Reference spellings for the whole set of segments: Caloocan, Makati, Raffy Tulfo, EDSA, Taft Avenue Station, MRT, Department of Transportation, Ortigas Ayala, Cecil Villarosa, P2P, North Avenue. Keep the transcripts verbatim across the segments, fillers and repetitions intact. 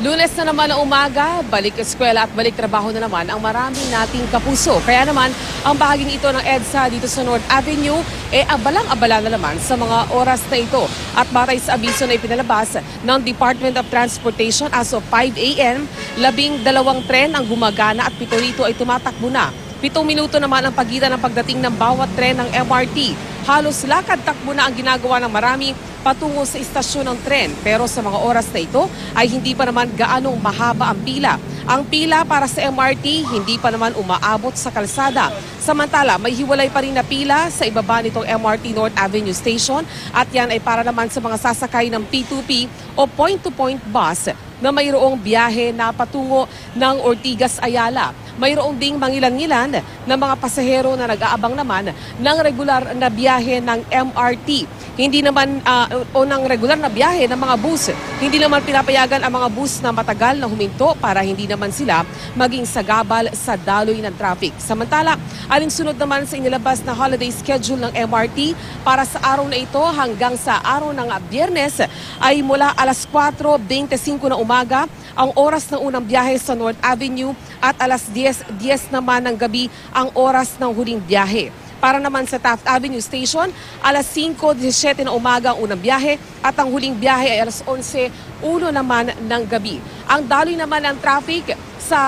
Lunes na naman na umaga, balik eskwela at balik trabaho na naman ang marami nating kapuso. Kaya naman, ang bahaging ito ng EDSA dito sa North Avenue, e eh, abalang-abala na naman sa mga oras na ito. At batay sa abiso na ipinalabas ng Department of Transportation as of five A M, labing dalawang tren ang gumagana at pito rito ay tumatakbo na. Pitong minuto naman ang pagitan ng pagdating ng bawat tren ng M R T. Halos lakad-takbo na ang ginagawa ng marami patungo sa istasyon ng tren. Pero sa mga oras na ito ay hindi pa naman gaanong mahaba ang pila. Ang pila para sa M R T hindi pa naman umaabot sa kalsada. Samantala, may hiwalay pa rin na pila sa ibaba nitong M R T North Avenue Station at yan ay para naman sa mga sasakay ng P two P o point-to-point bus na mayroong biyahe na patungo ng Ortigas Ayala. Mayroong ding mangilan-ngilan ng mga pasahero na nag-aabang naman ng regular na biyahe ng M R T. Hindi naman uh, o ng regular na biyahe ng mga bus. Hindi naman pinapayagan ang mga bus na matagal na huminto para hindi naman sila maging sagabal sa daloy ng traffic. Samantala, alinsunod naman sa inilabas na holiday schedule ng M R T para sa araw na ito hanggang sa araw ng Biyernes ay mula alas kwatro dalawampu't singko na umaga ang oras ng unang biyahe sa North Avenue at alas diyes, diyes naman ng gabi ang oras ng huling biyahe. Para naman sa Taft Avenue Station, alas singko dalawampu't pito na umaga ang unang biyahe at ang huling biyahe ay alas onse uno naman ng gabi. Ang daloy naman ng traffic sa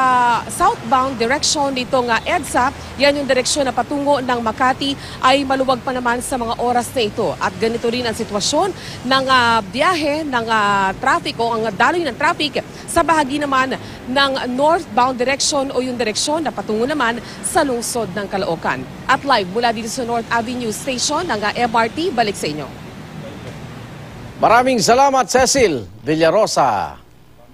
southbound direction nitong EDSA, yan yung direksyon na patungo ng Makati ay maluwag pa naman sa mga oras na ito. At ganito rin ang sitwasyon ng uh, biyahe, ng uh, traffic o ang daloy ng traffic sa bahagi naman ng northbound direction o yung direksyon na patungo naman sa lungsod ng Caloocan. At live mula dito sa North Avenue Station ng uh, M R T, balik sa inyo. Maraming salamat, Cecil Villarosa.